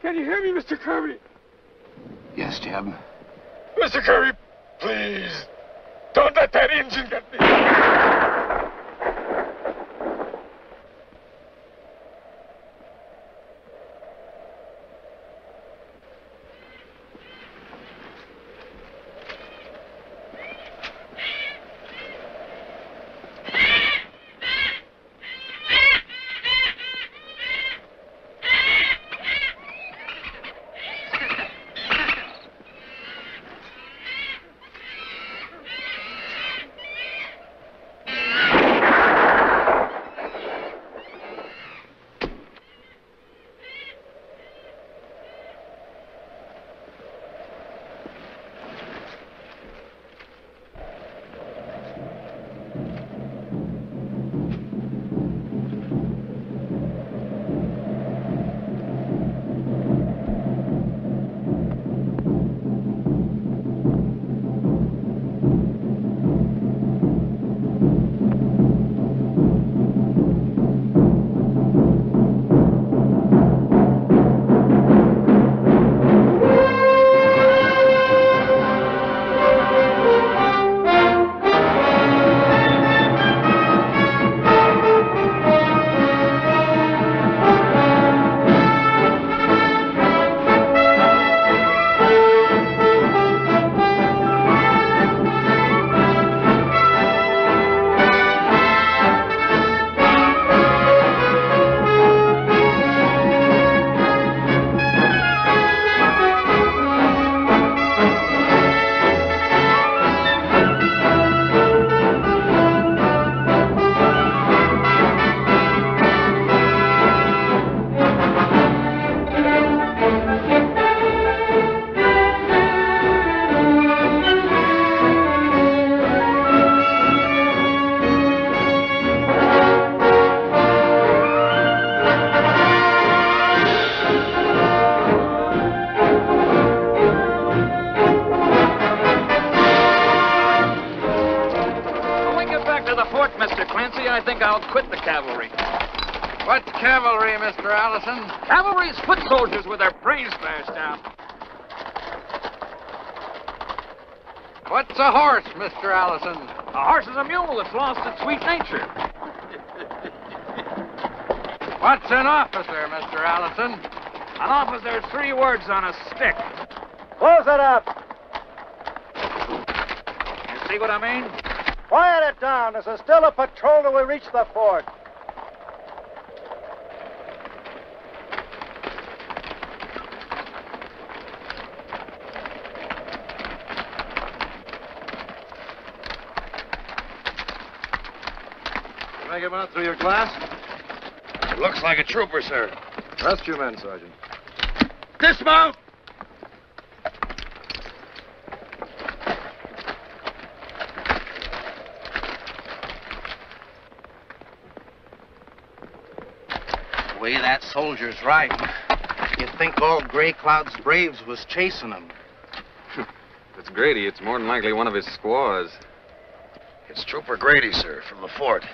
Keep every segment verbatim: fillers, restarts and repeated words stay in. Can you hear me, Mister Kirby? Yes, Jeb. Mister Kirby, please, don't let that engine get me. Cavalry's foot soldiers with their brains smashed out. What's a horse, Mister Allison? A horse is a mule that's lost its sweet nature. What's an officer, Mister Allison? An officer is three words on a stick. Close it up. You see what I mean? Quiet it down. This is still a patrol till we reach the fort. Can I get one through your glass? Looks like a trooper, sir. Rest your men, Sergeant. Dismount! The way that soldier's riding, you'd think all Grey Cloud's braves was chasing him. If it's Grady, it's more than likely one of his squaws. It's Trooper Grady, sir, from the fort.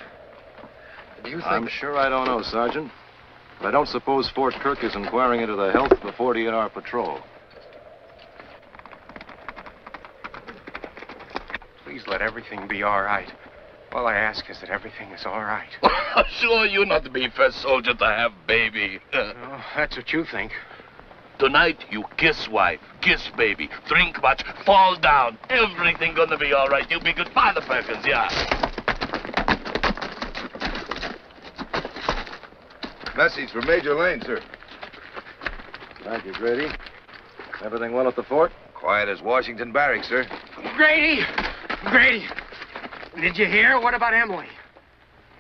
Do you think... I'm sure I don't know, Sergeant. But I don't suppose Fort Kirk is inquiring into the health of the forty-eight hour patrol. Please let everything be all right. All I ask is that everything is all right. Sure, you're not the first soldier to have baby. Oh, that's what you think. Tonight, you kiss wife, kiss baby, drink much, fall down. Everything gonna be all right. You'll be good father, Perkins, yeah. Message from Major Lane, sir. Thank you, Grady. Everything well at the fort? Quiet as Washington Barracks, sir. Grady! Grady! Did you hear? What about Emily?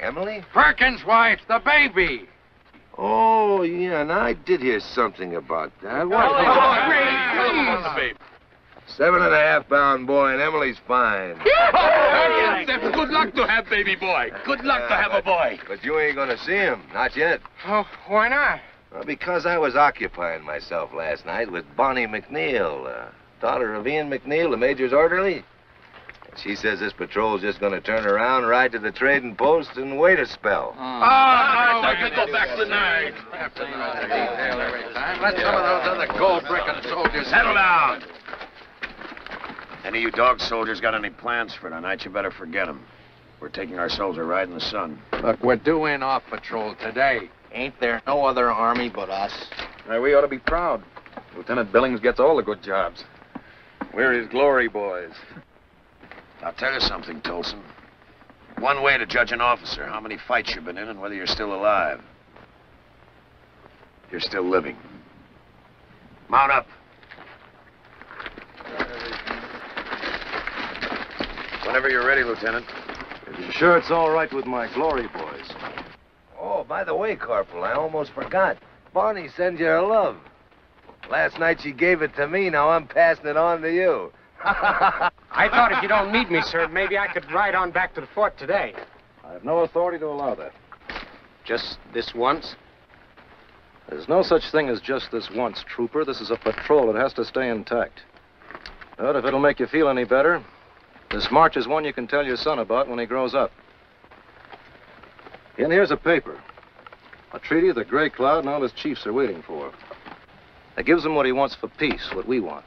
Emily? Perkins' wife, the baby. Oh, yeah, and I did hear something about that. What? Oh, Grady, please. Seven and a half pound boy, and Emily's fine. Yeah. That's good luck to have baby boy. Good luck yeah, to have but, a boy. But you ain't gonna see him, not yet. Oh, why not? Well, because I was occupying myself last night with Bonnie McNeil, uh, daughter of Ian McNeil, the major's orderly. She says this patrol's just going to turn around, ride to the trading post, and wait a spell. Oh, oh no, I can go back tonight. Let some of those other gold-bricking soldiers settle down. Any of you dog soldiers got any plans for tonight, you better forget them. We're taking ourselves a ride in the sun. Look, we're due in off patrol today. Ain't there no other army but us? Now, we ought to be proud. Lieutenant Billings gets all the good jobs. We're his glory boys. I'll tell you something, Tolson. One way to judge an officer, how many fights you've been in and whether you're still alive. You're still living. Mount up. Whenever you're ready, Lieutenant. You sure it's all right with my glory boys? Oh, by the way, Corporal, I almost forgot. Bonnie sends you her love. Last night she gave it to me, now I'm passing it on to you. I thought if you don't need me, sir, maybe I could ride on back to the fort today. I have no authority to allow that. Just this once? There's no such thing as just this once, Trooper. This is a patrol. It has to stay intact. But if it'll make you feel any better, this march is one you can tell your son about when he grows up. And here's a paper. A treaty the Grey Cloud and all his chiefs are waiting for. It gives him what he wants for peace, what we want.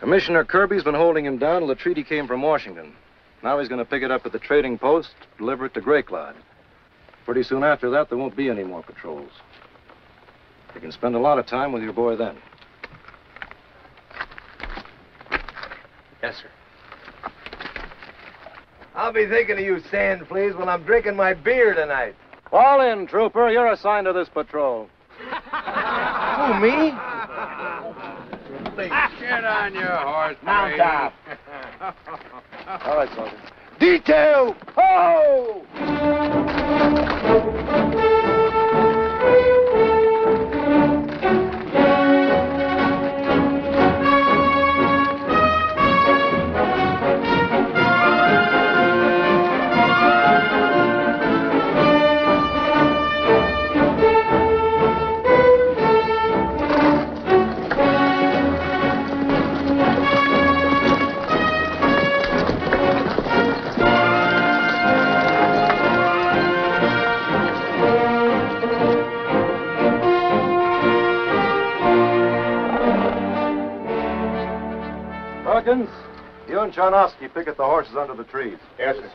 Commissioner Kirby's been holding him down till the treaty came from Washington. Now he's going to pick it up at the trading post, deliver it to Grey Cloud. Pretty soon after that, there won't be any more patrols. You can spend a lot of time with your boy then. Yes, sir. I'll be thinking of you, Sand Fleas, when I'm drinking my beer tonight. Fall in, Trooper. You're assigned to this patrol. Who, me? Get on your horse, mount up. All right, Sergeant. Detail! Ho! You and Charnowski pick up the horses under the trees. Yes, sir.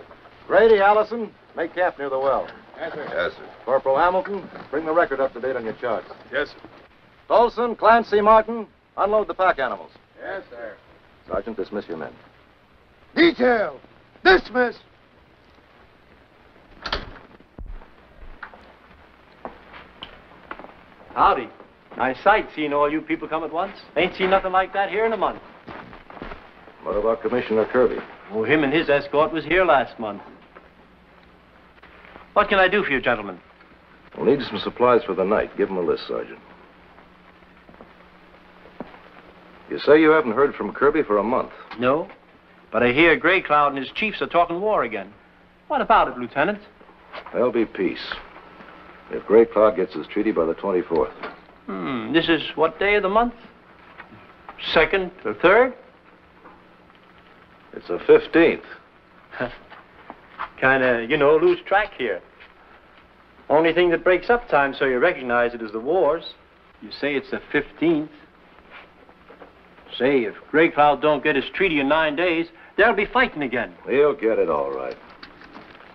Grady, Allison, make camp near the well. Yes, sir. Yes, sir. Corporal Hamilton, bring the record up to date on your charts. Yes, sir. Tolson, Clancy, Martin, unload the pack animals. Yes, sir. Sergeant, dismiss your men. Detail! Dismiss! Howdy. Nice sight seeing all you people come at once. Ain't seen nothing like that here in a month. What about Commissioner Kirby? Oh, him and his escort was here last month. What can I do for you, gentlemen? We'll need some supplies for the night. Give them a list, Sergeant. You say you haven't heard from Kirby for a month. No, but I hear Grey Cloud and his chiefs are talking war again. What about it, Lieutenant? There'll be peace if Grey Cloud gets his treaty by the twenty-fourth. Hmm, this is what day of the month? Second or third? It's the fifteenth. Kinda, you know, lose track here. Only thing that breaks up time so you recognize it is the wars. You say it's the fifteenth. Say, if Grey Cloud don't get his treaty in nine days, they'll be fighting again. They'll get it all right.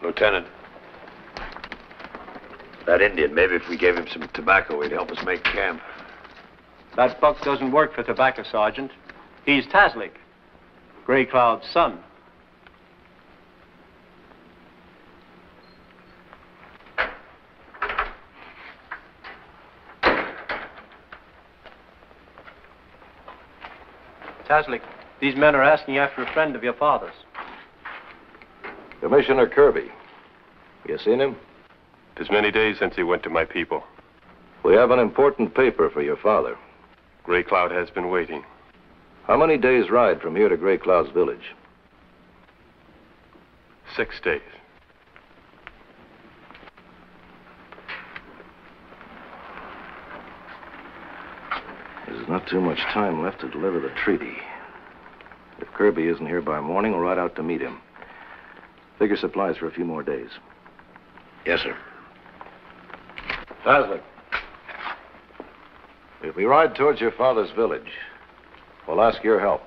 Lieutenant, that Indian, maybe if we gave him some tobacco, he'd help us make camp. That buck doesn't work for tobacco, Sergeant. He's Tazlik, Grey Cloud's son. Tazlik, these men are asking after a friend of your father's. Commissioner Kirby. You seen him? It's many days since he went to my people. We have an important paper for your father. Grey Cloud has been waiting. How many days' ride from here to Grey Cloud's village? Six days. There's not too much time left to deliver the treaty. If Kirby isn't here by morning, we'll ride out to meet him. Figure supplies for a few more days. Yes, sir. Tazlik, if we ride towards your father's village, we'll ask your help.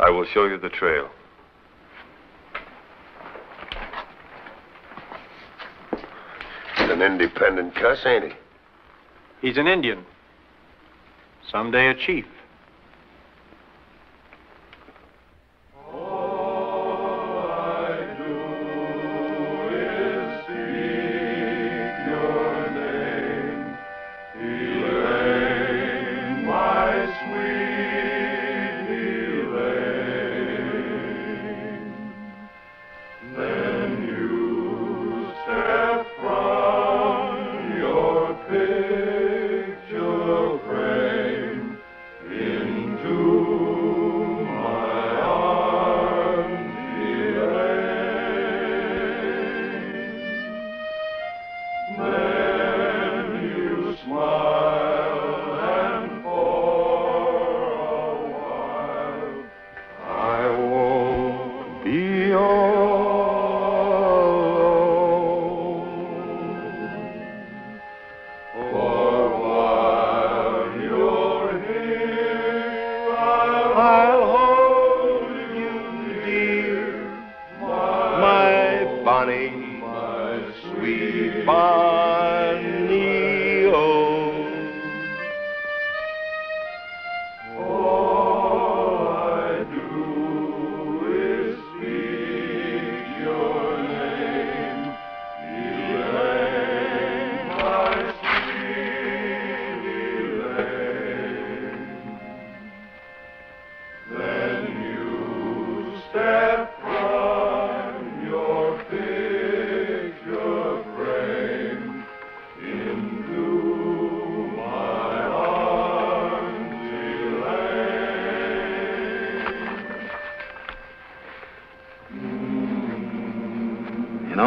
I will show you the trail. He's an independent cuss, ain't he? He's an Indian. Someday a chief.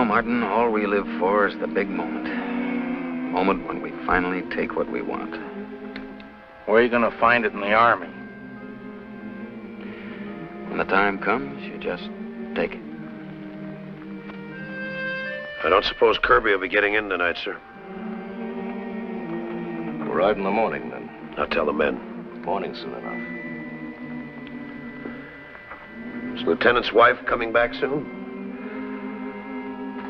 Martin, all we live for is the big moment. The moment when we finally take what we want. Where are you gonna find it in the Army? When the time comes, you just take it. I don't suppose Kirby will be getting in tonight, sir. We'll ride in the morning, then. Now tell the men. Morning's soon enough. Is the lieutenant's wife coming back soon?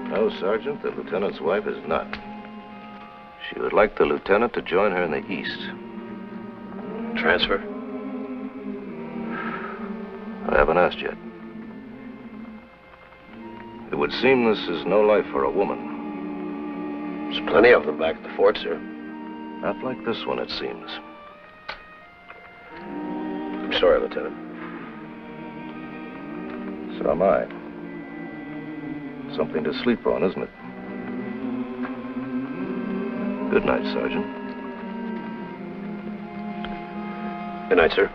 No, Sergeant, the lieutenant's wife is not. She would like the lieutenant to join her in the east. Transfer? I haven't asked yet. It would seem this is no life for a woman. There's plenty of them back at the fort, sir. Not like this one, it seems. I'm sorry, Lieutenant. So am I. Something to sleep on, isn't it? Good night, Sergeant. Good night, sir.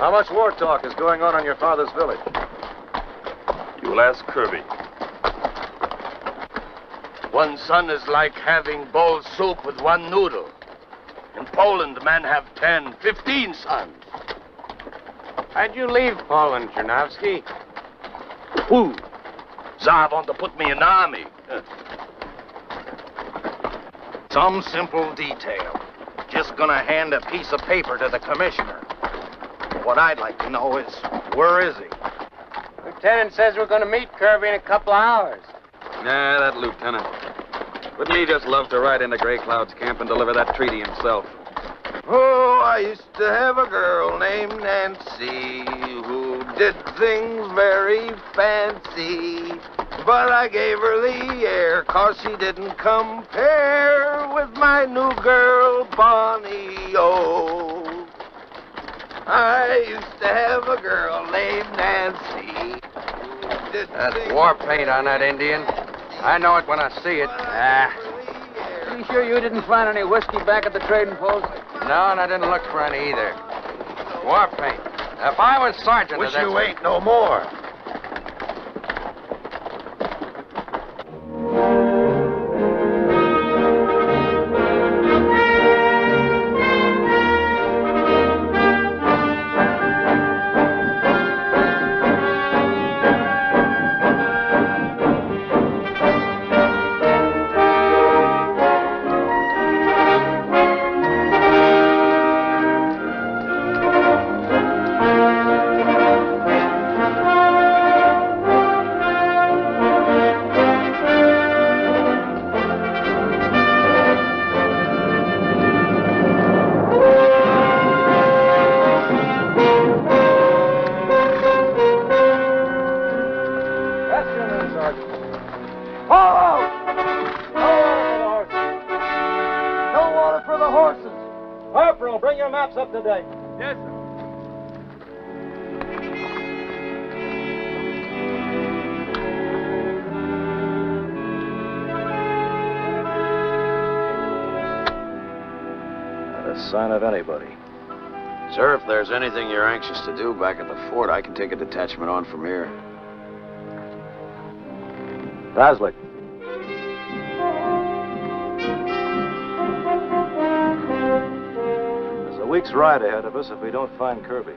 How much war talk is going on in your father's village? You will ask Kirby. One son is like having bowl soup with one noodle. In Poland, men have ten, fifteen sons. How'd you leave Poland, Chernavsky? Who? Tsar want to put me in the army. Some simple detail. Just gonna hand a piece of paper to the commissioner. What I'd like to know is, where is he? Lieutenant says we're going to meet Kirby in a couple of hours. Nah, that lieutenant. Wouldn't he just love to ride into Grey Cloud's camp and deliver that treaty himself? Oh, I used to have a girl named Nancy who did things very fancy. But I gave her the air 'cause she didn't compare with my new girl, Bonnie, oh. I used to have a girl named Nancy. That war paint on that Indian. I know it when I see it. Ah. You sure you didn't find any whiskey back at the trading post? No, and I didn't look for any either. War paint. If I was sergeant... Wish you ain't no more. If there's anything you're anxious to do back at the fort, I can take a detachment on from here. Tazlik. There's a week's ride ahead of us if we don't find Kirby.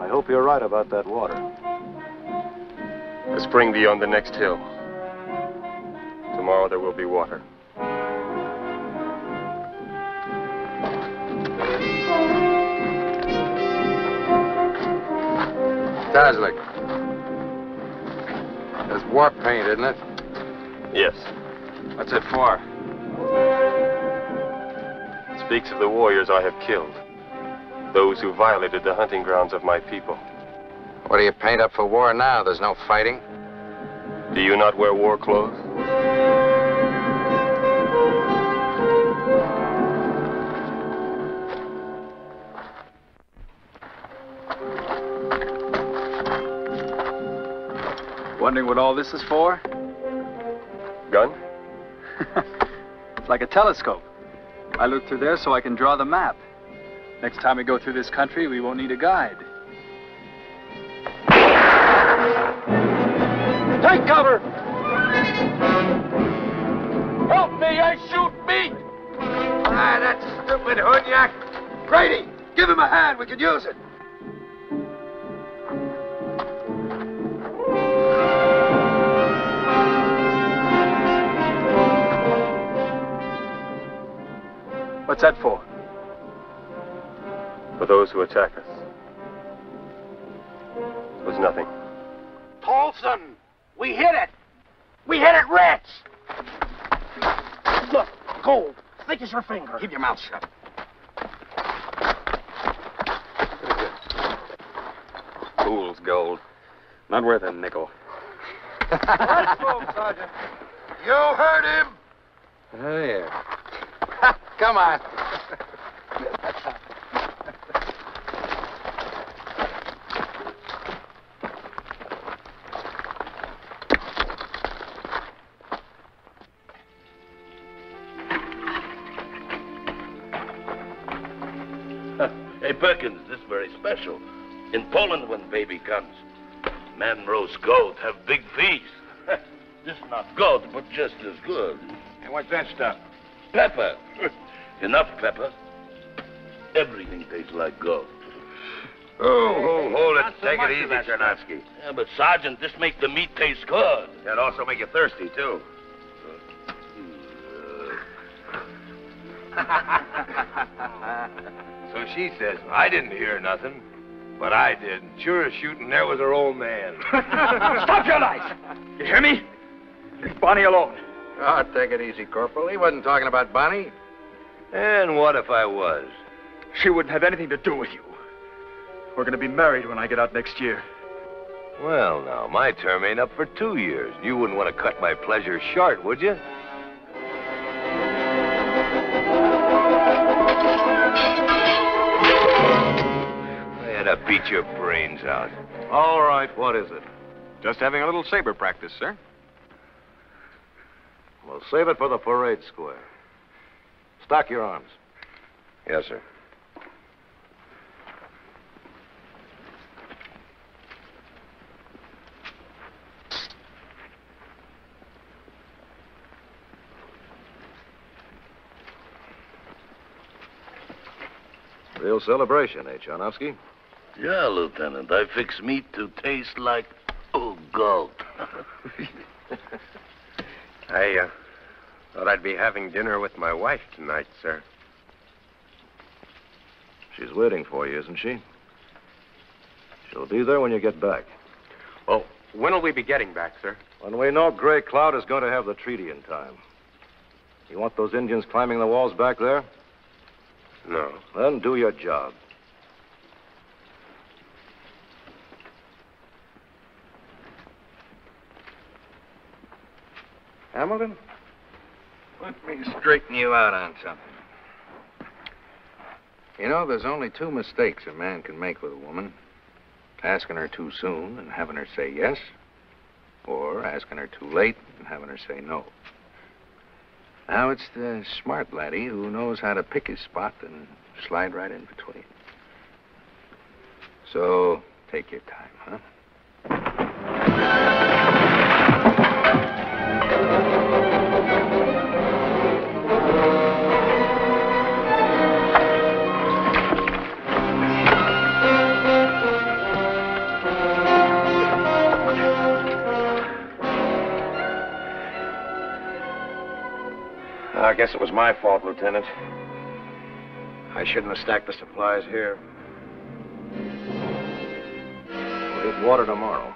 I hope you're right about that water. The spring beyond the next hill. Tomorrow there will be water. Tazlik. That's warp paint, isn't it? Yes. What's it for? It speaks of the warriors I have killed. Those who violated the hunting grounds of my people. What do you paint up for war now? There's no fighting. Do you not wear war clothes? Wondering what all this is for? Gun? It's like a telescope. I look through there so I can draw the map. Next time we go through this country, we won't need a guide. Take cover! Help me, I shoot me! Ah, that stupid Hunyak! Grady, give him a hand, we could use it! What's that for? For those who attack us. It was nothing. Paulson! We hit it! We hit it rich! Look, gold, thick as your finger. Keep your mouth shut. Fool's gold. Not worth a nickel. Let's move, Sergeant. You heard him! Oh, yeah. Come on. Hey, Perkins, this is very special. In Poland, when baby comes, man roast goat, have big feast. This is not goat, but just as good. And what's that stuff? Pepper. Enough pepper. Everything tastes like goat. Oh, hold, hold it. Take it easy, Czernoski. Yeah, but, Sergeant, this makes the meat taste good. That'd also make you thirsty, too. So she says, I didn't hear nothing. But I did. Sure as shooting, there was her old man. Stop your lies! You hear me? Leave Bonnie alone. Oh, take it easy, Corporal. He wasn't talking about Bonnie. And what if I was? She wouldn't have anything to do with you. We're going to be married when I get out next year. Well, now, my term ain't up for two years. You wouldn't want to cut my pleasure short, would you? To beat your brains out. All right, what is it? Just having a little saber practice, sir. Well, save it for the parade square. Stock your arms. Yes, sir. Real celebration, eh, Charnowski? Yeah, Lieutenant, I fix meat to taste like, oh, gold. I uh, thought I'd be having dinner with my wife tonight, sir. She's waiting for you, isn't she? She'll be there when you get back. Well, when'll we be getting back, sir? When we know Grey Cloud is going to have the treaty in time. You want those Indians climbing the walls back there? No. Then do your job. Hamilton? Let me straighten you out on something. You know, there's only two mistakes a man can make with a woman. Asking her too soon and having her say yes, or asking her too late and having her say no. Now, it's the smart laddie who knows how to pick his spot and slide right in between. So, take your time, huh? I guess it was my fault, Lieutenant. I shouldn't have stacked the supplies here. We'll get water tomorrow.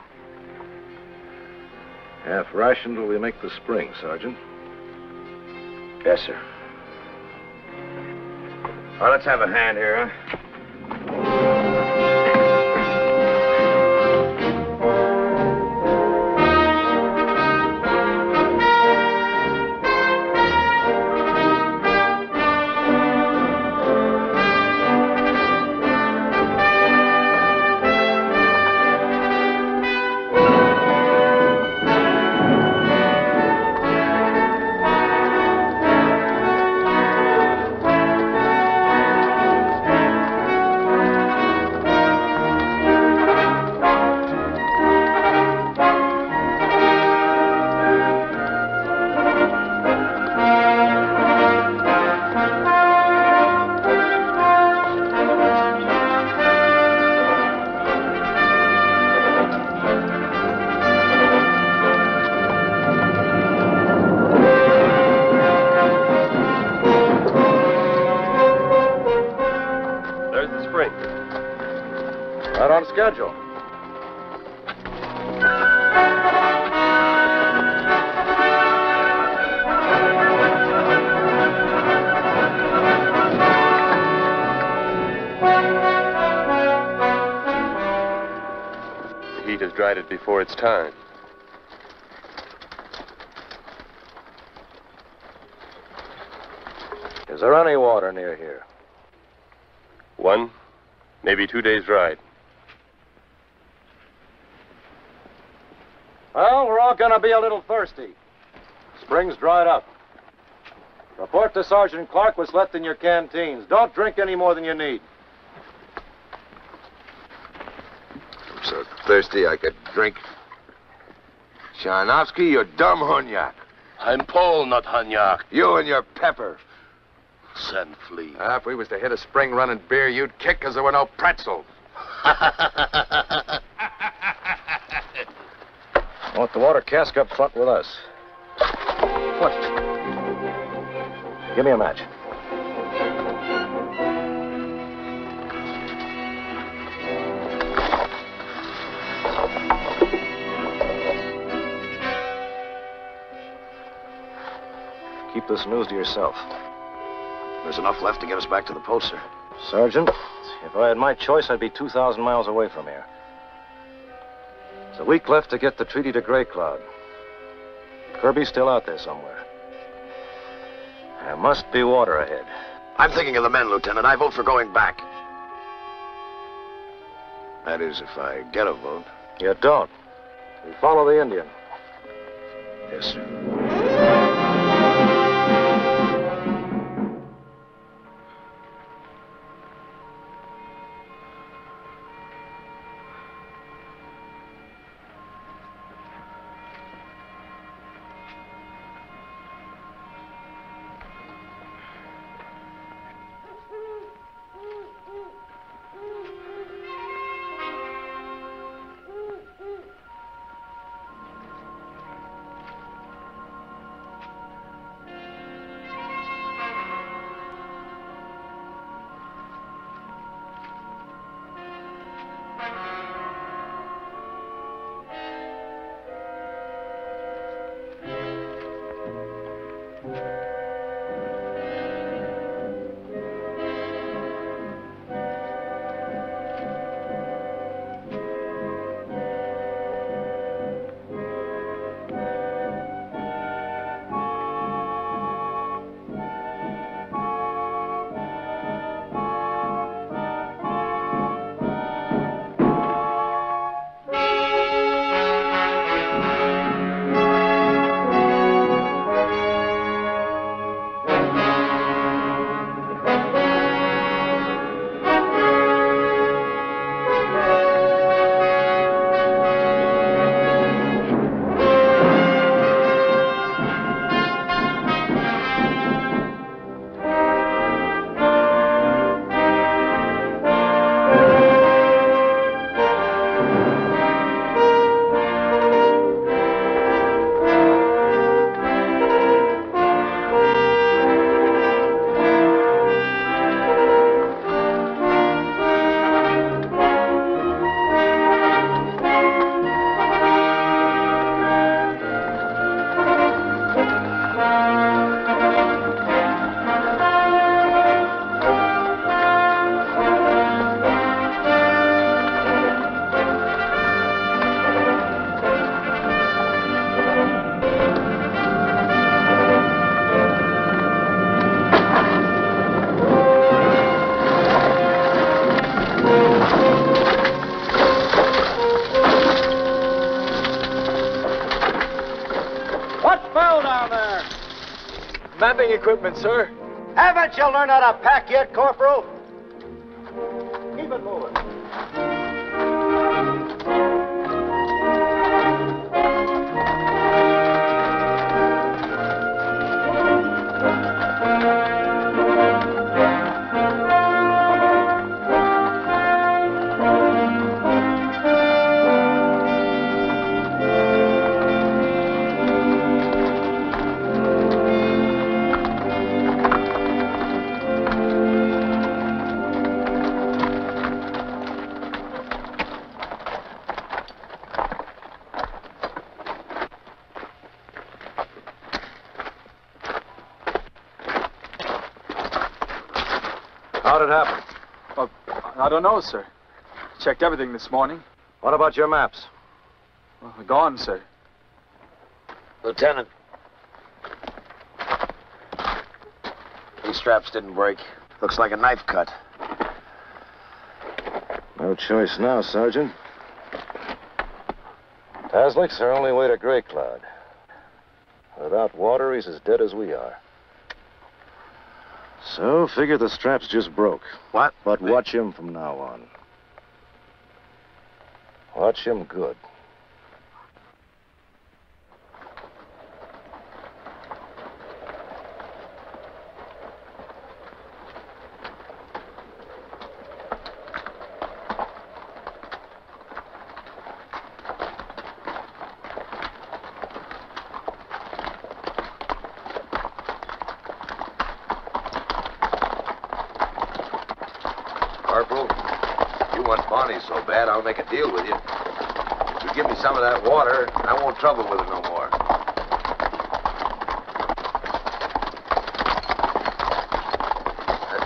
Half ration till we make the spring, Sergeant. Yes, sir. All right, let's have a hand here, huh? Schedule. heat has dried it before its time. Is there any water near here? One, maybe two days' ride. Well, we're all gonna be a little thirsty. Spring's dried up. Report to Sergeant Clark what's left in your canteens. Don't drink any more than you need. I'm so thirsty I could drink. Shanovsky, you dumb hunyak. I'm Paul, not hunyak. You and your pepper. And flee. Ah, if we was to hit a spring running beer, you'd kick because there were no pretzels. I want the water cask up front with us. What? Give me a match. Keep this news to yourself. There's enough left to get us back to the post, sir. Sergeant, if I had my choice, I'd be two thousand miles away from here. There's a week left to get the treaty to Grey Cloud. Kirby's still out there somewhere. There must be water ahead. I'm thinking of the men, Lieutenant. I vote for going back. That is, if I get a vote. You don't. You follow the Indian. Yes, sir. Mapping equipment, sir. Haven't you learned how to pack yet, Corporal? Keep it moving. I don't know, sir. Checked everything this morning. What about your maps? Well, they're gone, sir. Lieutenant. These straps didn't break. Looks like a knife cut. No choice now, Sergeant. Tazlik's our only way to Grey Cloud. Without water, he's as dead as we are. So, figure the straps just broke. What? But watch him from now on. Watch him good. Trouble with it no more. That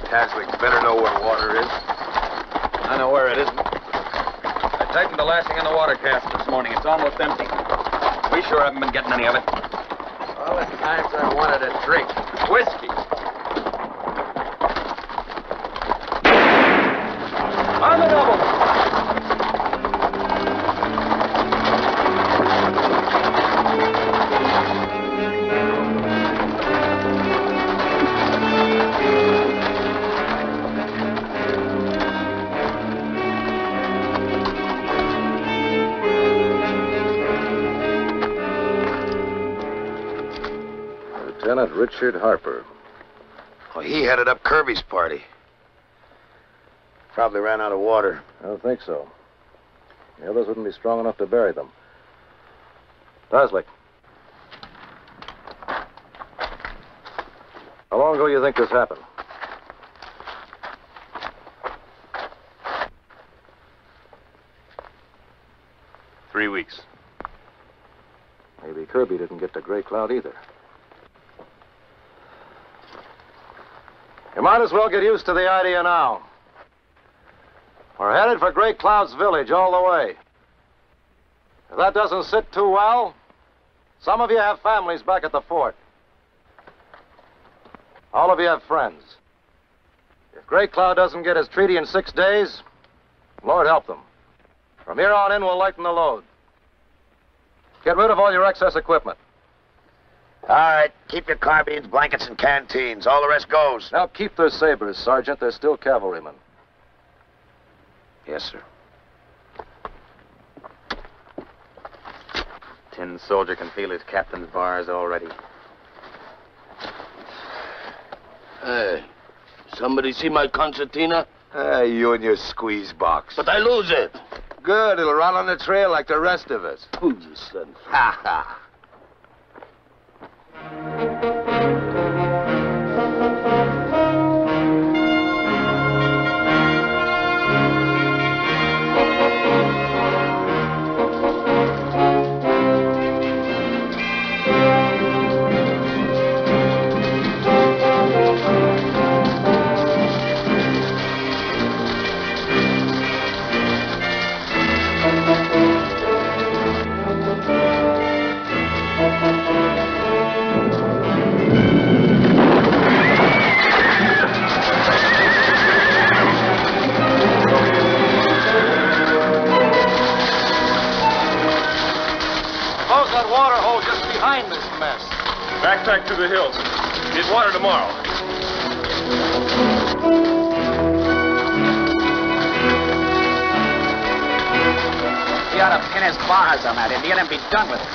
Tazlik better know where water is. I know where it isn't. I tightened the lashing on the water cask this morning. It's almost empty. We sure haven't been getting any of it. All the times I wanted a drink. Whiskey. On the double. Lieutenant Richard Harper. Well, he headed up Kirby's party. Probably ran out of water. I don't think so. The others wouldn't be strong enough to bury them. Tazlik. How long ago do you think this happened? Three weeks. Maybe Kirby didn't get to Grey Cloud either. You might as well get used to the idea now. We're headed for Grey Cloud's village all the way. If that doesn't sit too well, some of you have families back at the fort. All of you have friends. If Grey Cloud doesn't get his treaty in six days, Lord help them. From here on in, we'll lighten the load. Get rid of all your excess equipment. All right, keep your carbines, blankets, and canteens. All the rest goes. Now keep their sabers, Sergeant. They're still cavalrymen. Yes, sir. Tin soldier can feel his captain's bars already. Hey, somebody see my concertina? Hey, you and your squeeze box. But I lose it. Good, it'll run on the trail like the rest of us. Who's you son? Ha ha. Backpack to the hills. Need water tomorrow. He ought to pin his bars on that Indian and be done with it.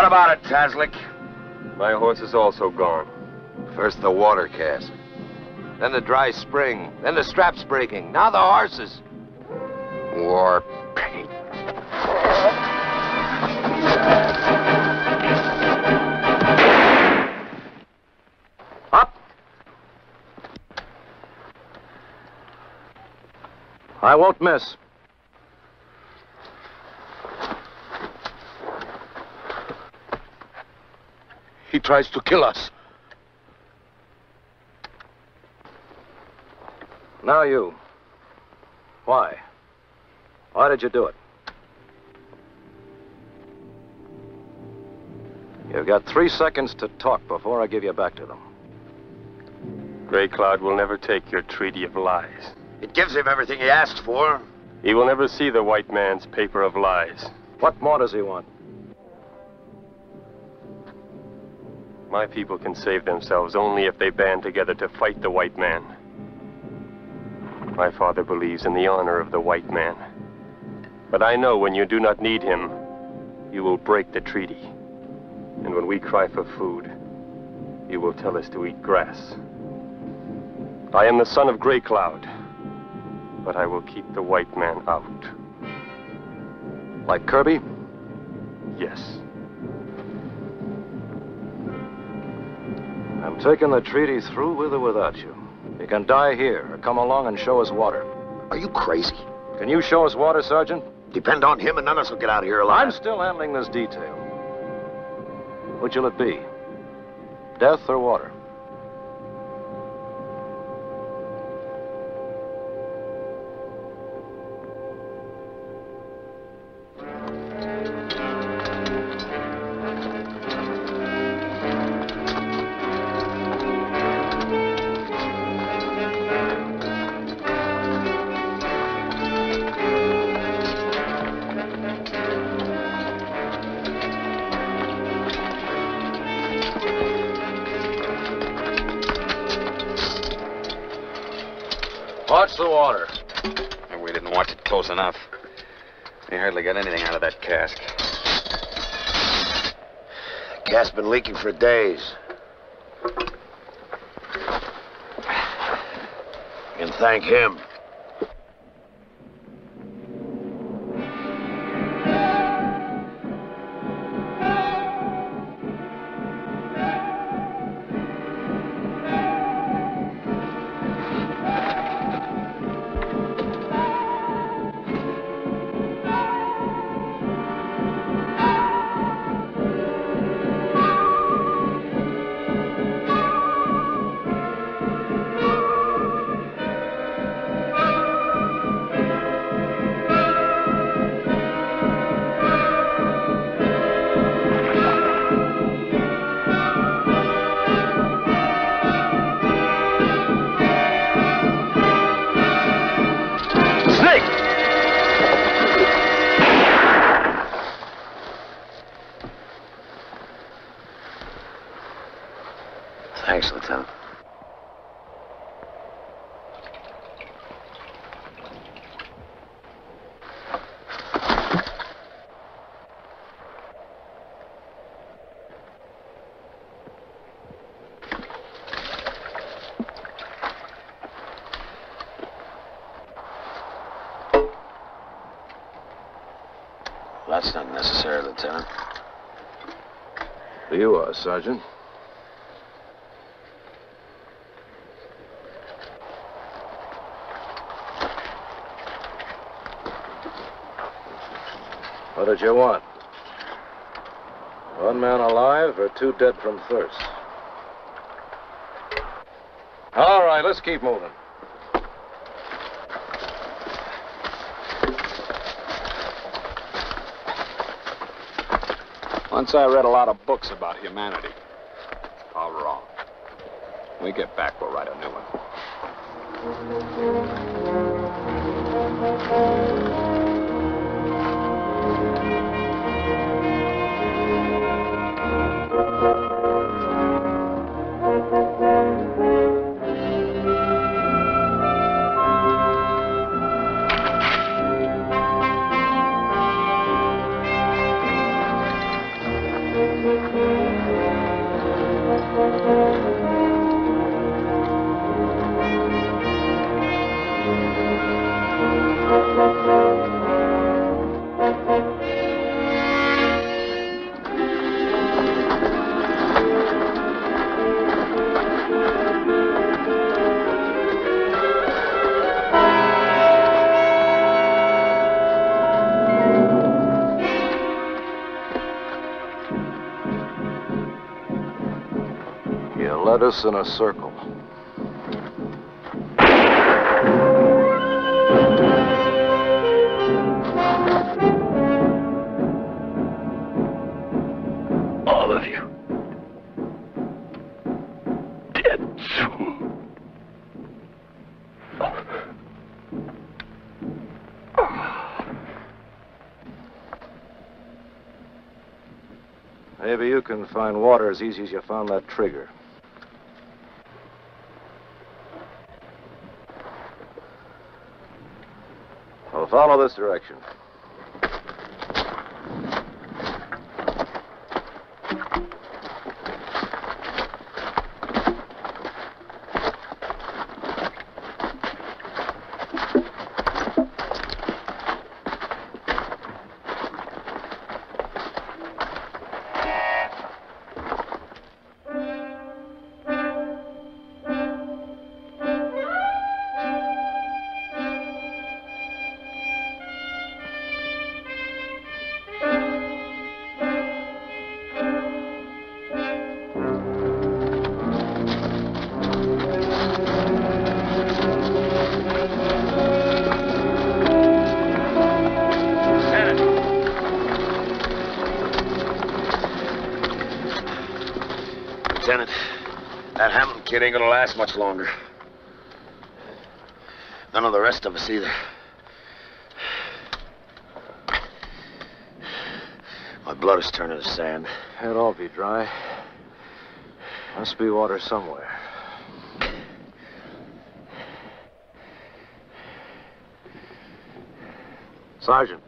What about it, Tazlik? My horse is also gone. First the water cask, then the dry spring, then the straps breaking, now the horses. War paint. Up! I won't miss. He tries to kill us. Now you. Why? Why did you do it? You've got three seconds to talk before I give you back to them. Grey Cloud will never take your treaty of lies. It gives him everything he asked for. He will never see the white man's paper of lies. What more does he want? My people can save themselves only if they band together to fight the white man. My father believes in the honor of the white man. But I know when you do not need him, you will break the treaty. And when we cry for food, you will tell us to eat grass. I am the son of Grey Cloud, but I will keep the white man out. Like Kirby? Yes. I'm taking the treaty through with or without you. You can die here, or come along and show us water. Are you crazy? Can you show us water, Sergeant? Depend on him and none of us will get out of here alive. I'm still handling this detail. What shall it be? Death or water? Enough. We hardly got anything out of that cask. The cask's been leaking for days. You can thank him. That's not necessary, Lieutenant. You are, Sergeant. What did you want? One man alive or two dead from thirst? All right, let's keep moving. Once I read a lot of books about humanity. All wrong. When we get back, we'll write a new one. led us in a circle. All of you. Dead soon. Maybe you can find water as easy as you found that trigger. Well, follow this direction. It ain't gonna last much longer. None of the rest of us either. My blood is turning to sand. It'll all be dry. Must be water somewhere. Sergeant.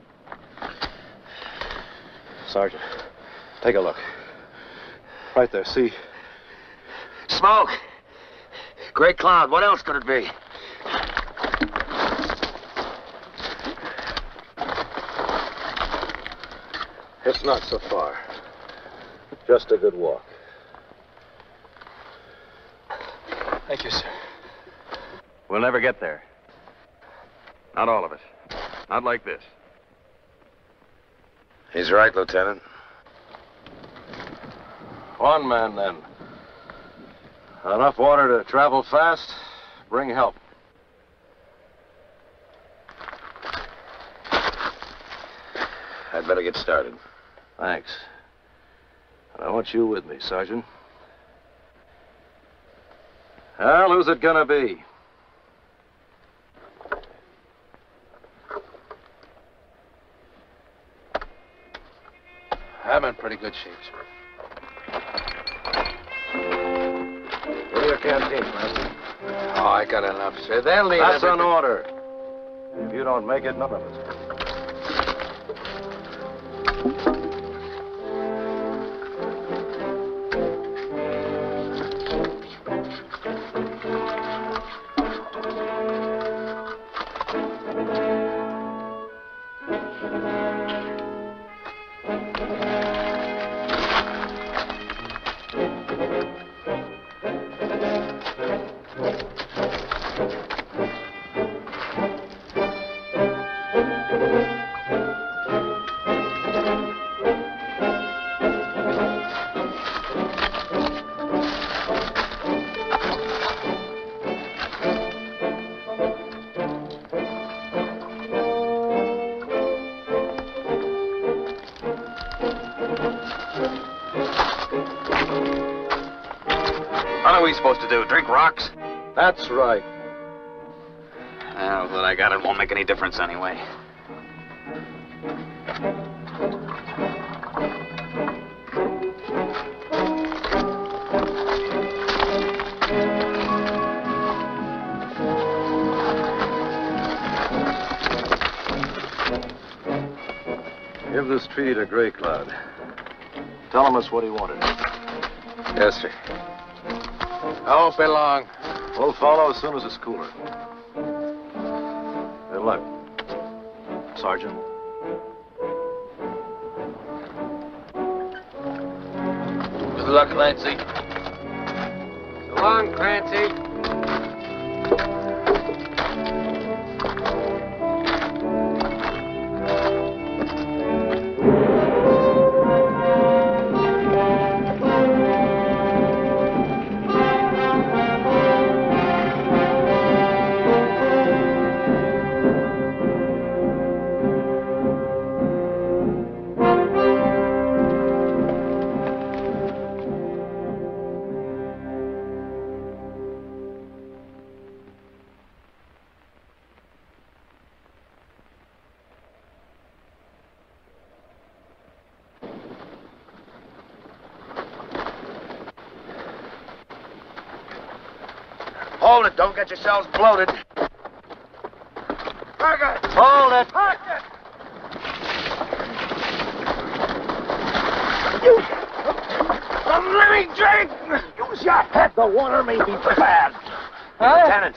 Sergeant, take a look. Right there, see? Smoke! Grey Cloud, what else could it be? It's not so far. Just a good walk. Thank you, sir. We'll never get there. Not all of us. Not like this. He's right, Lieutenant. One man, then. Enough water to travel fast. Bring help. I'd better get started. Thanks. And I want you with me, Sergeant. Well, who's it gonna be? I'm in pretty good shape, sir. Canteen, Master. Oh, I got enough, sir. They'll need That's everything. An order. If you don't make it, none of us. Drink rocks? That's right. Well, what I got it won't make any difference anyway. Give this treaty to Grey Cloud. Tell him us what he wanted. Yes, sir. I won't be long. We'll follow as soon as it's cooler. Good luck, Sergeant. Good luck, Clancy. So long, Clancy. Hold it. Don't get yourselves bloated. Parker! Hold it. Parker! You... The living drink! Use your head. The water may be bad. Huh? Lieutenant.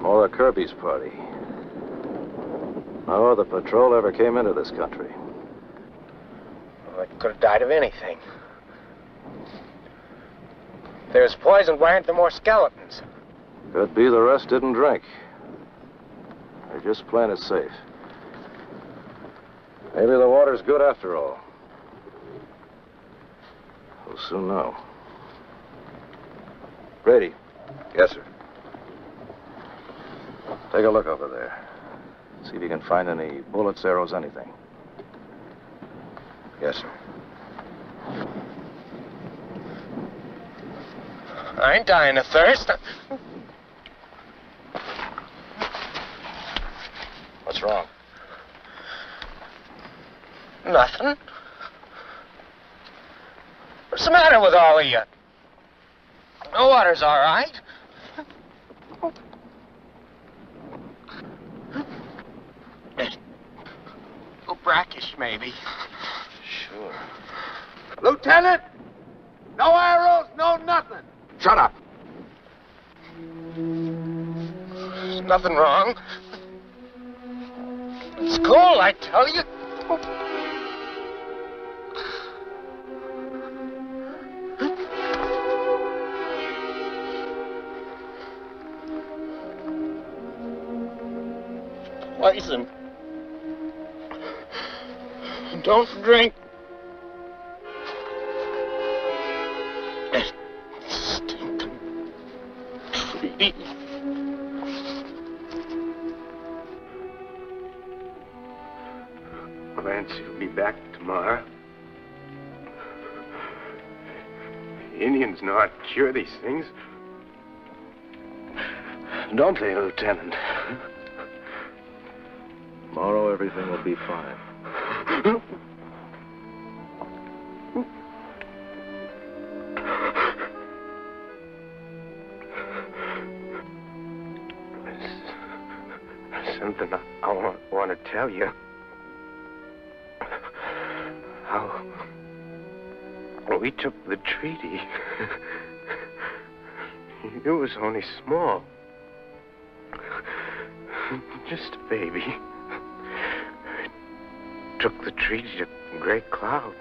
More of Kirby's party. No other patrol ever came into this country. Well, it could have died of anything. If there was poison, why aren't there more skeletons? Could be the rest didn't drink. They're just playing it safe. Maybe the water's good after all. We'll soon know. Brady. Yes, sir. Take a look over there. See if you can find any bullets, arrows, anything. Yes, sir. I ain't dying of thirst. What's wrong? Nothing. What's the matter with all of you? The water's all right. Brackish, maybe. Sure. Lieutenant! No arrows, no nothing! Shut up! There's nothing wrong. It's cool, I tell you. Poison. Don't drink. That stinking tree. Clancy will be back tomorrow. The Indians know how to cure these things. Don't they, Lieutenant? Tomorrow everything will be fine. There's something I, I want, want to tell you. How we took the treaty. It was only small. Just a baby. Took the treaty to Grey Cloud.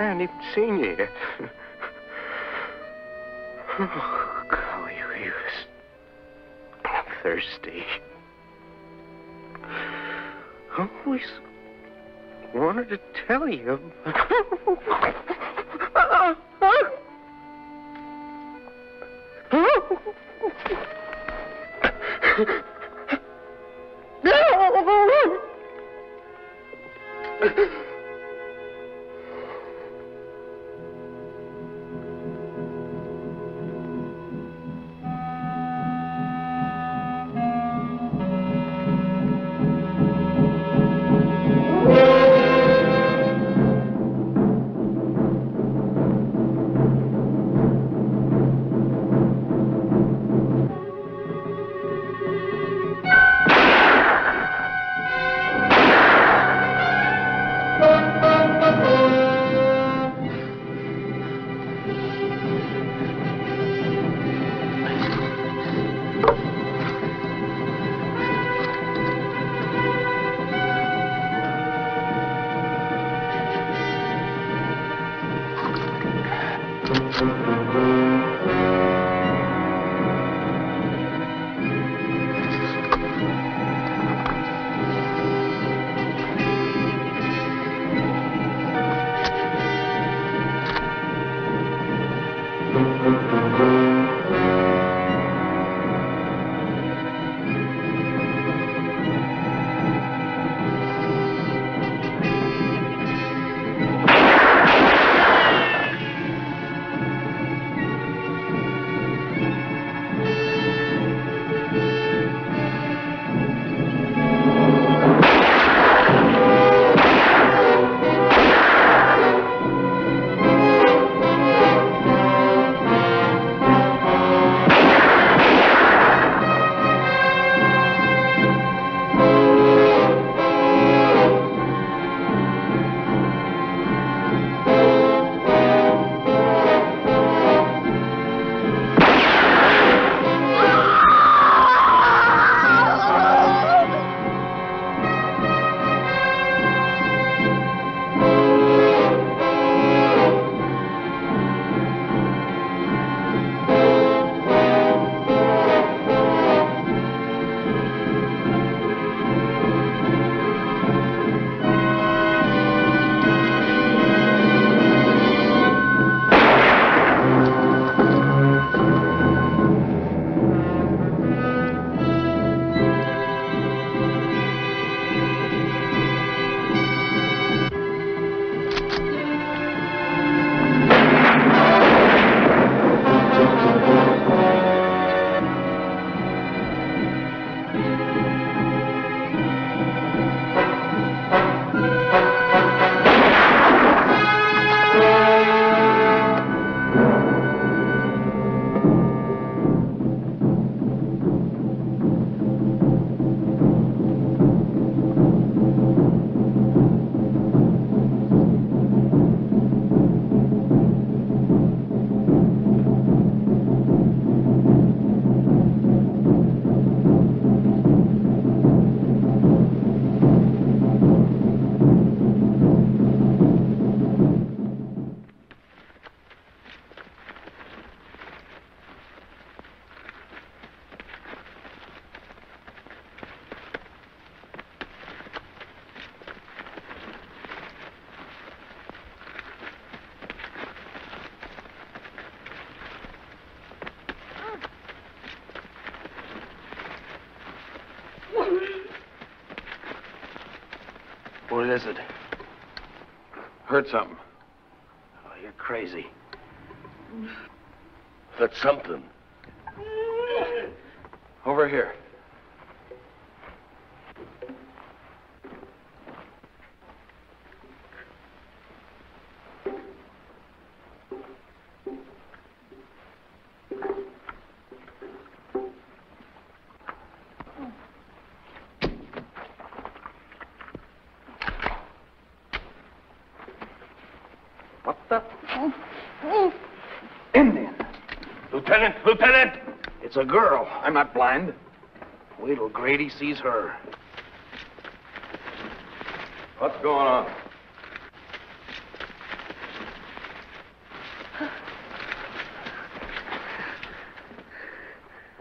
I haven't even seen you yet. Oh, golly, he was thirsty. I always wanted to tell you. No! is it? Heard something. Oh, you're crazy. That's something. Over here. Lieutenant! Lieutenant! It's a girl. I'm not blind. Wait till Grady sees her. What's going on?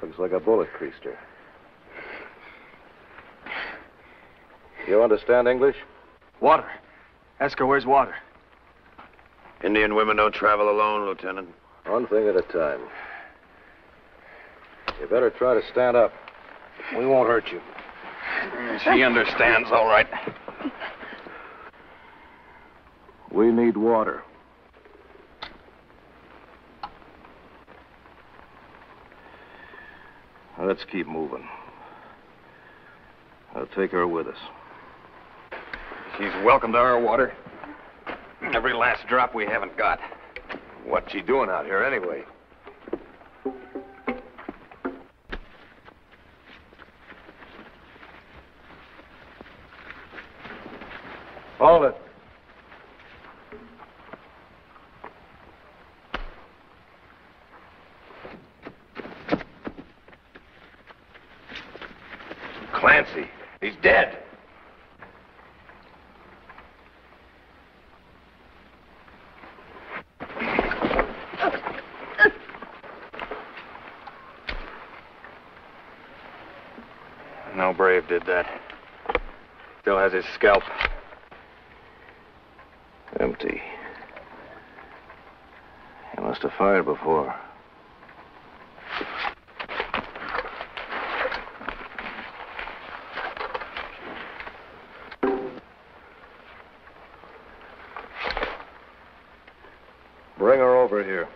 Looks like a bullet creased her. You understand English? Water. Ask her where's water. Indian women don't travel alone, Lieutenant. One thing at a time. You better try to stand up. We won't hurt you. She understands, all right. We need water. Now let's keep moving. I'll take her with us. She's welcome to our water. Every last drop we haven't got. What's she doing out here anyway? Hold it. Clancy, he's dead. No brave did that. Still has his scalp. Empty. He must have fired before. Bring her over here.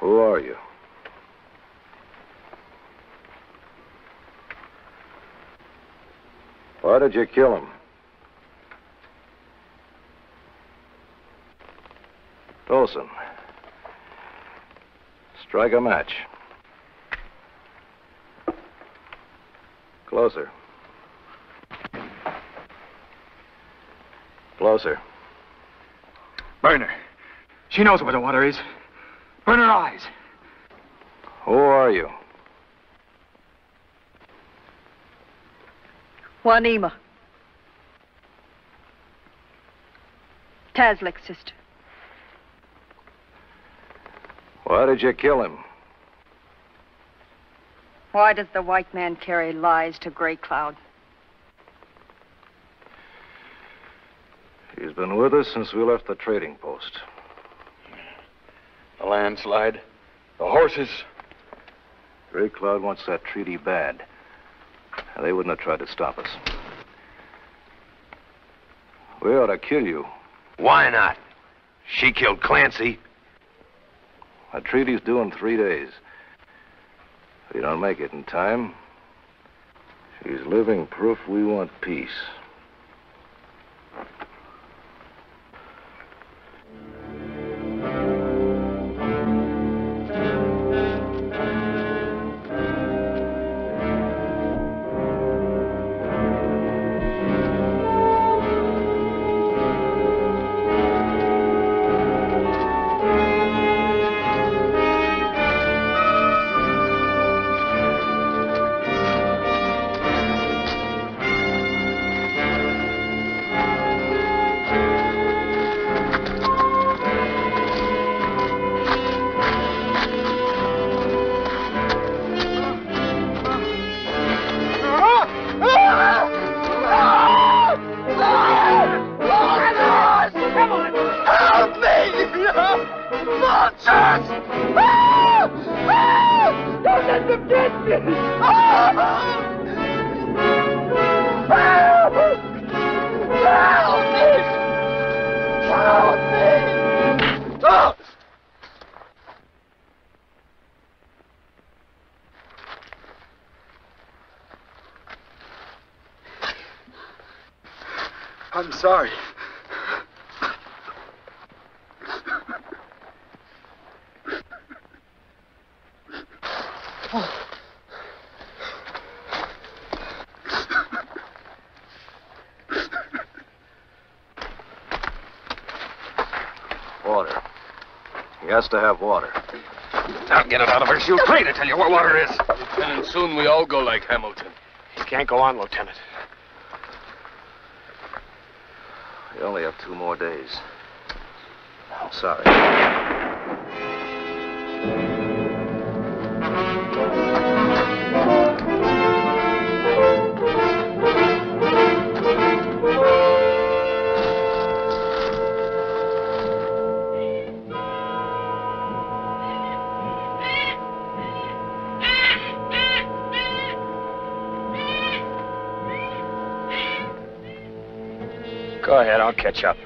Who are you? Why did you kill him? Dawson, strike a match. Closer. Closer. Burn her. She knows where the water is. Burn her eyes. Who are you? Juanima. Tazlik's sister. Why did you kill him? Why does the white man carry lies to Grey Cloud? He's been with us since we left the trading post. The landslide, the horses. Grey Cloud wants that treaty bad. They wouldn't have tried to stop us. We ought to kill you. Why not? She killed Clancy. A treaty's due in three days. If we don't make it in time, she's living proof we want peace. I'm sorry. Oh. Water. He has to have water. Now get it out of her. She'll pay to tell you what water is. Lieutenant, soon we all go like Hamilton. He can't go on, Lieutenant. We only have two more days. I'm sorry. Go ahead, I'll catch up.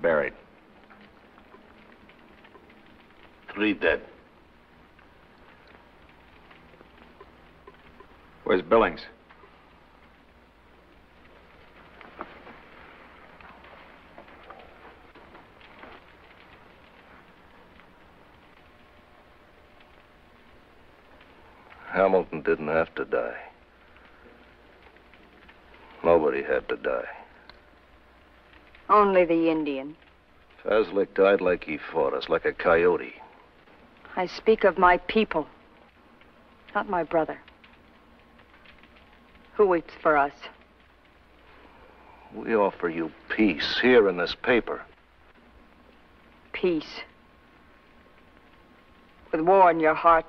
Buried. Three dead. Where's Billings? Hamilton didn't have to die. Nobody had to die. Only the Indian. Tazlik died like he fought us, like a coyote. I speak of my people, not my brother. Who waits for us? We offer you peace here in this paper. Peace? With war in your heart?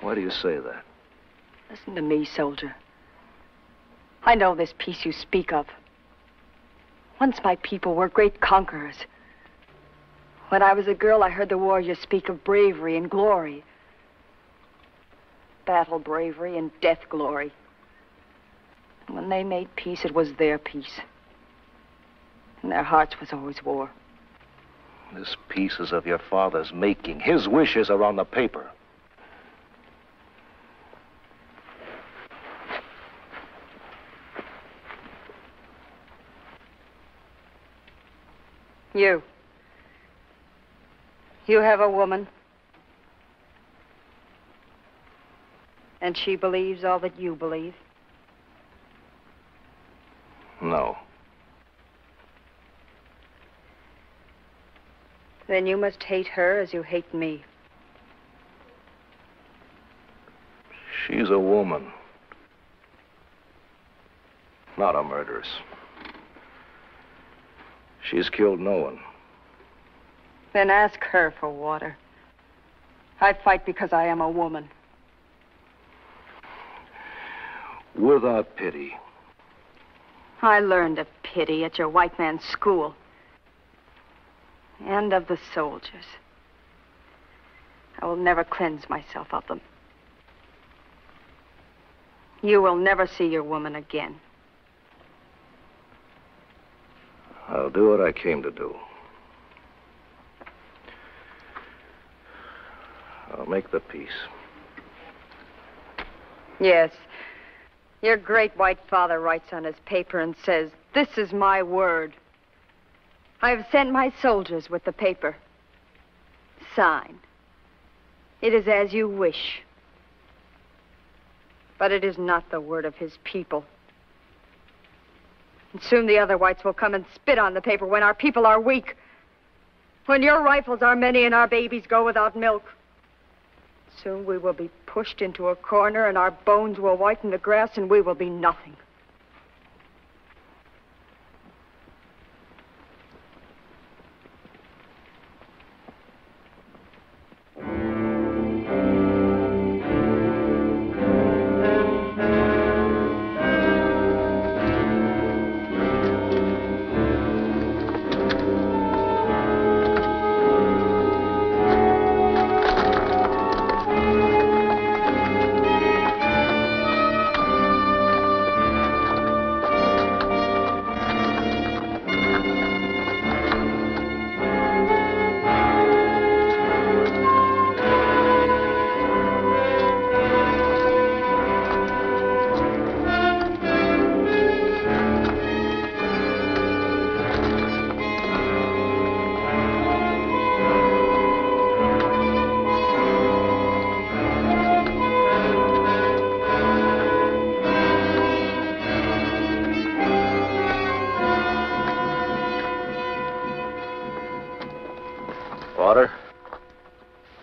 Why do you say that? Listen to me, soldier. I know this peace you speak of. Once my people were great conquerors. When I was a girl, I heard the warriors speak of bravery and glory. Battle bravery and death glory. And when they made peace, it was their peace. And their hearts was always war. This peace is of your father's making. His wishes are on the paper. You. You have a woman. And she believes all that you believe? No. Then you must hate her as you hate me. She's a woman. Not a murderess. She's killed no one. Then ask her for water. I fight because I am a woman. Without pity. I learned of pity at your white man's school. And of the soldiers. I will never cleanse myself of them. You will never see your woman again. I'll do what I came to do. I'll make the peace. Yes. Your great white father writes on his paper and says, "This is my word. I have sent my soldiers with the paper. Sign. It is as you wish." But it is not the word of his people. And soon the other whites will come and spit on the paper when our people are weak. When your rifles are many and our babies go without milk. Soon we will be pushed into a corner and our bones will whiten the grass and we will be nothing.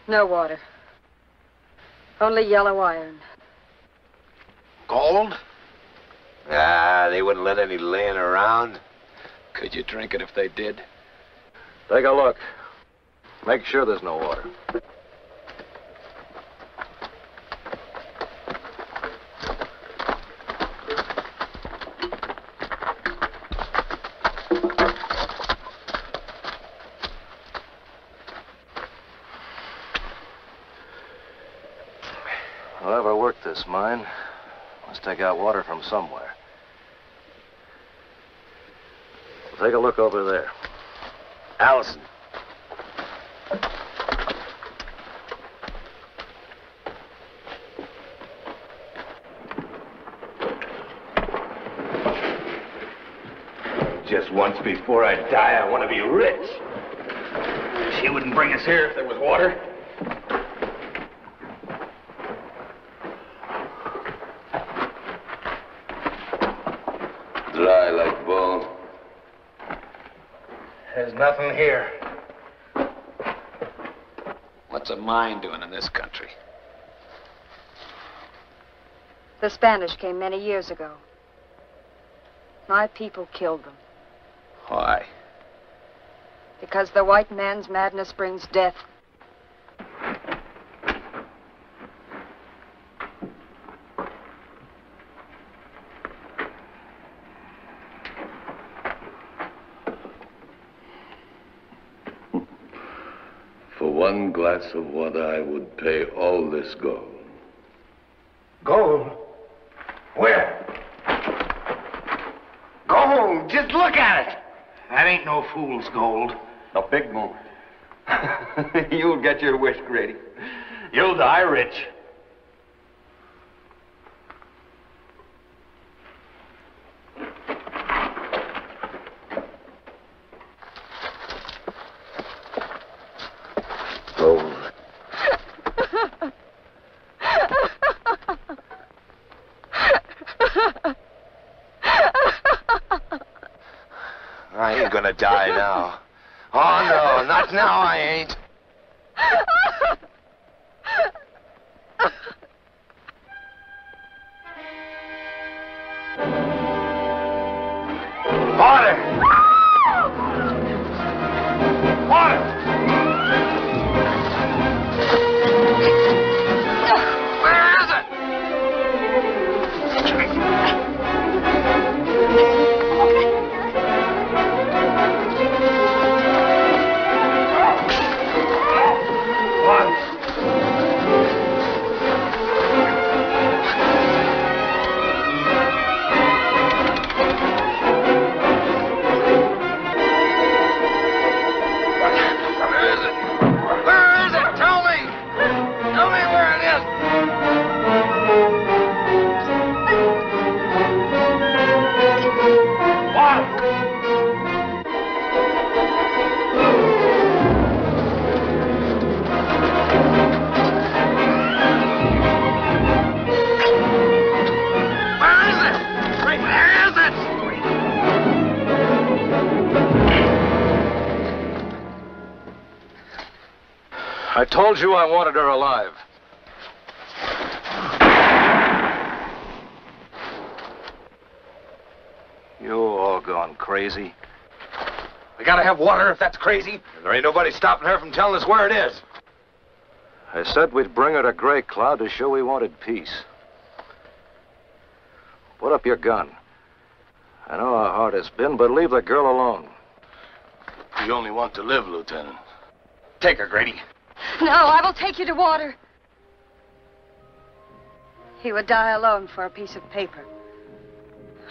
No water. Only yellow iron. Cold? Ah, they wouldn't let any laying around. Could you drink it if they did? Take a look. Make sure there's no water. Mine must take out water from somewhere. We'll take a look over there. Allison. Just once before I die, I want to be rich. She wouldn't bring us here if there was water. Nothing here. What's a mine doing in this country? The Spanish came many years ago. My people killed them. Why? Because the white man's madness brings death. One glass of water, I would pay all this gold. Gold? Where? Gold! Just look at it! That ain't no fool's gold. A big moon. You'll get your wish, Grady. You'll die rich. Die now. Oh, no, not now I ain't. I told you I wanted her alive. You all gone crazy. We gotta have water if that's crazy. There ain't nobody stopping her from telling us where it is. I said we'd bring her to Grey Cloud to show we wanted peace. Put up your gun. I know how hard it's been, but leave the girl alone. You only want to live, Lieutenant. Take her, Grady. No, I will take you to water. He would die alone for a piece of paper.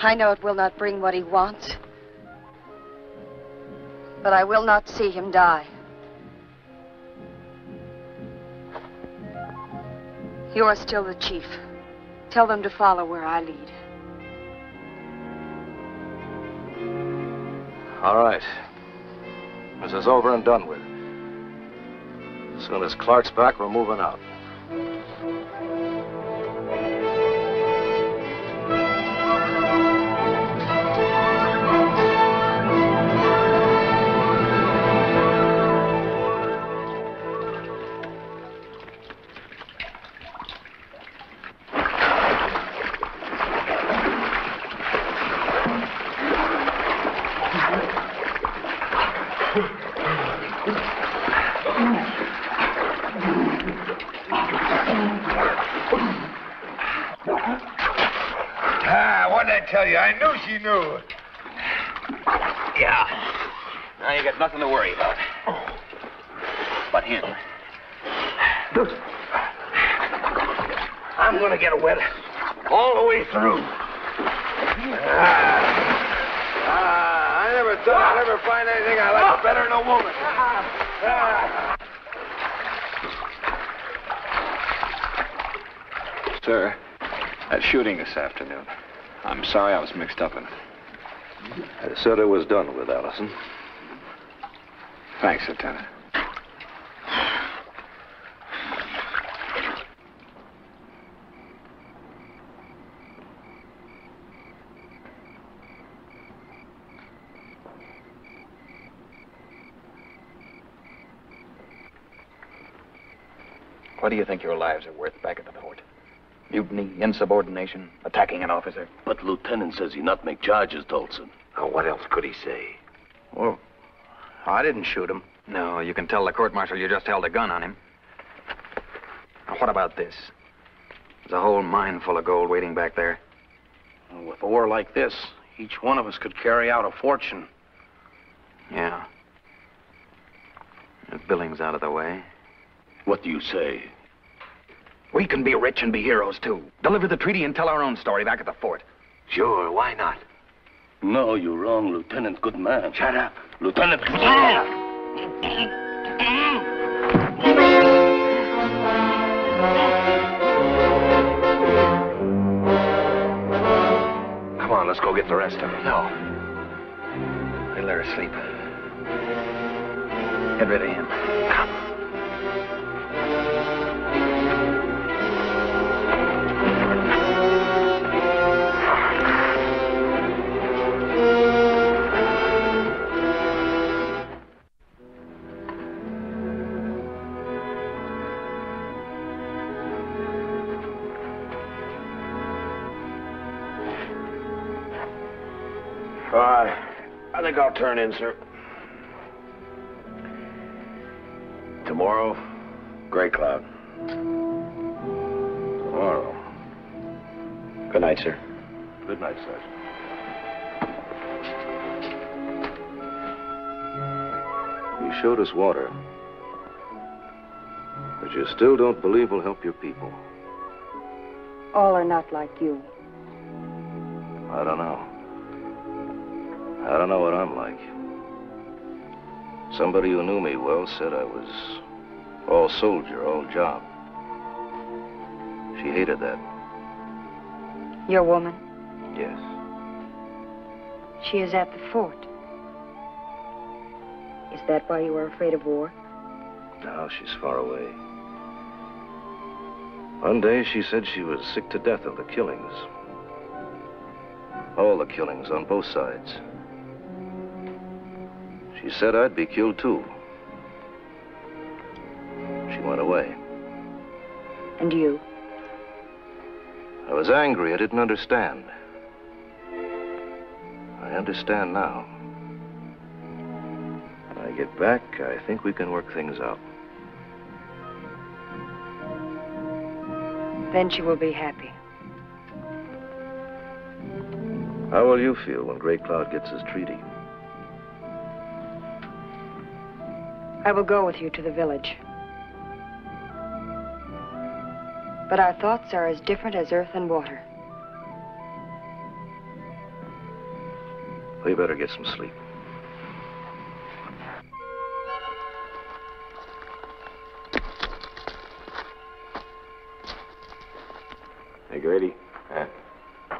I know it will not bring what he wants. But I will not see him die. You are still the chief. Tell them to follow where I lead. All right. This is over and done with. As soon as Clark's back, we're moving out. She knew. Yeah. Now you got nothing to worry about. But him. I'm gonna get wet all the way through. Ah. Ah, I never thought I'd ever find anything I like better than a woman. Ah. Sir, that shooting this afternoon. I'm sorry I was mixed up in it. I said I was done with Allison. Thanks, Lieutenant. What do you think your lives are worth back at the port? Mutiny, insubordination, attacking an officer. But Lieutenant says he not make charges, Tolson. Now, what else could he say? Well, I didn't shoot him. No, you can tell the court-martial you just held a gun on him. Now, what about this? There's a whole mine full of gold waiting back there. Well, with a war like this, each one of us could carry out a fortune. Yeah. If Billing's out of the way. What do you say? We can be rich and be heroes, too. Deliver the treaty and tell our own story back at the fort. Sure, why not? No, you're wrong, Lieutenant. Good man. Shut up. Lieutenant, shut up. Come on, let's go get the rest of them. No. We'll let her sleep. Get rid of him. Come. I think I'll turn in, sir. Tomorrow, Grey Cloud. Tomorrow. Good night, sir. Good night, Sergeant. You showed us water, but you still don't believe we'll help your people. All are not like you. I don't know. I don't know what I'm like. Somebody who knew me well said I was all soldier, all job. She hated that. Your woman? Yes. She is at the fort. Is that why you are afraid of war? No, she's far away. One day she said she was sick to death of the killings. All the killings on both sides. She said I'd be killed, too. she went away. And you? I was angry. I didn't understand. I understand now. When I get back, I think we can work things out. Then she will be happy. How will you feel when Grey Cloud gets his treaty? I will go with you to the village. But our thoughts are as different as earth and water. We better get some sleep. Hey, Grady. Huh?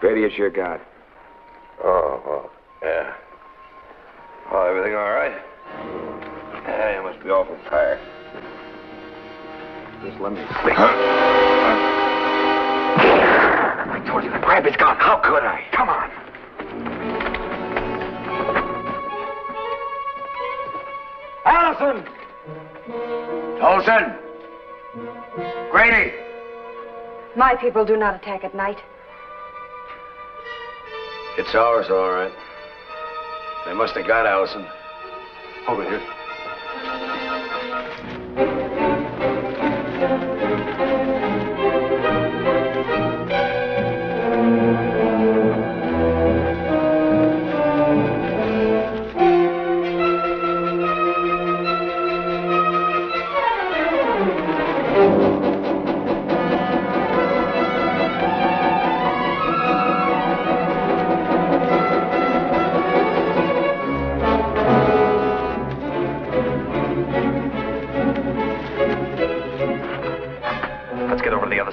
Grady, it's your God. Oh, well, yeah. Oh, everything all right? Yeah, you must be awful tired. Just let me sleep. Huh? Huh? I told you the bribe is gone. How could I? Come on. Allison! Tolson! Grady! My people do not attack at night. It's ours, all right. They must have got Allison. Over here.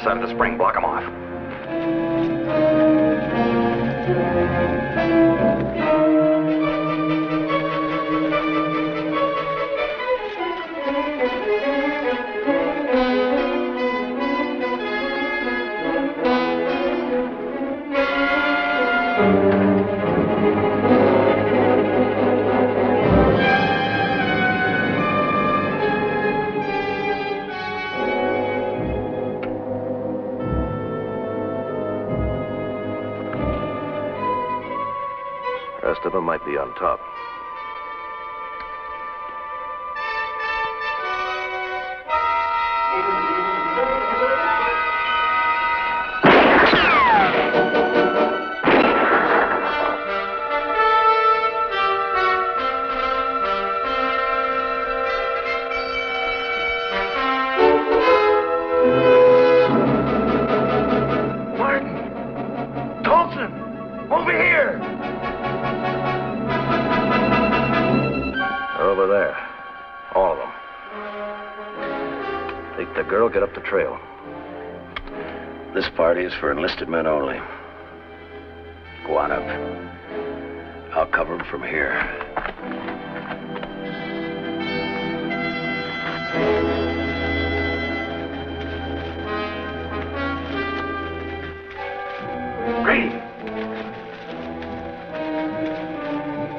Side of the spring, block them off. Might be on top. Trail. This party is for enlisted men only. Go on up. I'll cover them from here. Grady!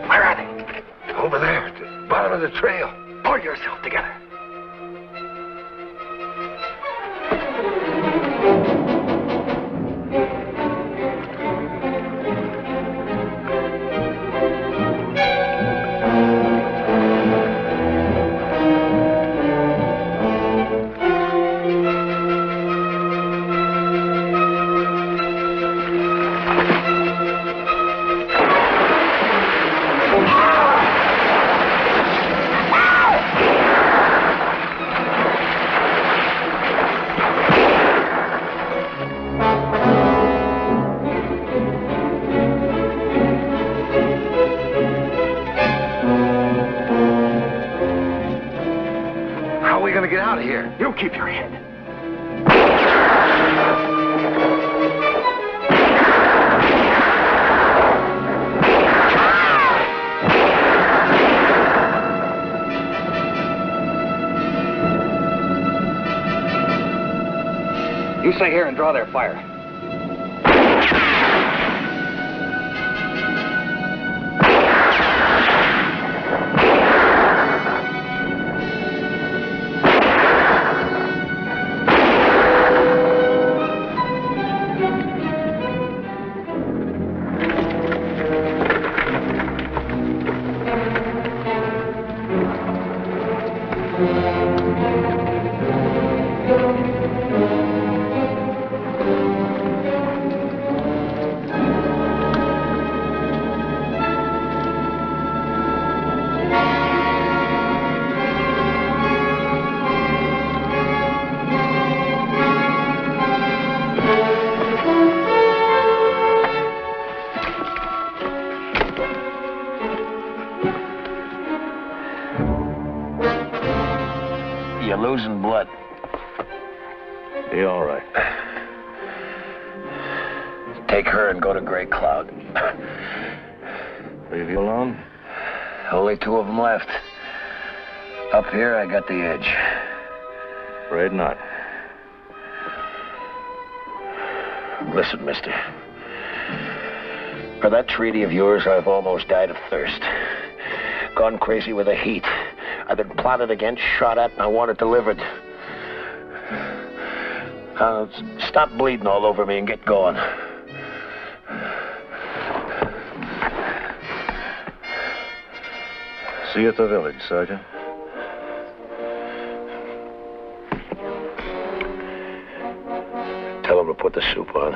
Where are they? Over there, at the bottom of the trail. Pull yourself together. Keep your head. You stay here and draw their fire. Take her and go to Grey Cloud. Leave you alone? Only two of them left. Up here, I got the edge. Afraid not. Listen, mister. For that treaty of yours, I've almost died of thirst. Gone crazy with the heat. I've been plotted against, shot at, and I want it delivered. Now, stop bleeding all over me and get going. See you at the village, Sergeant. Tell him to put the soup on.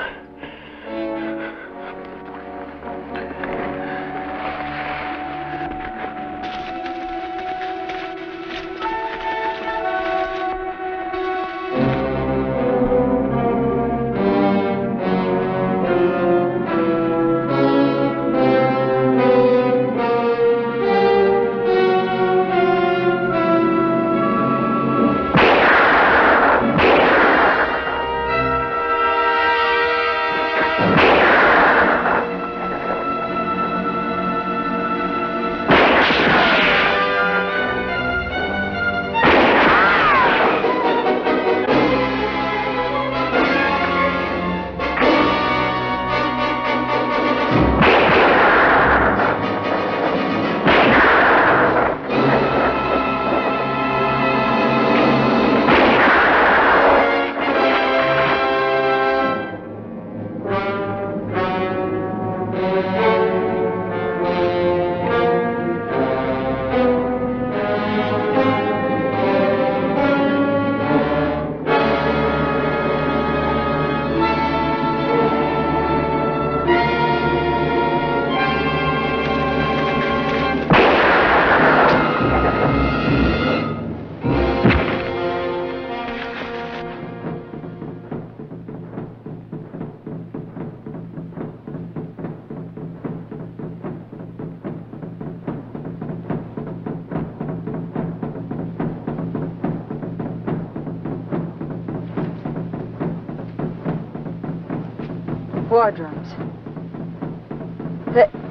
War drums. The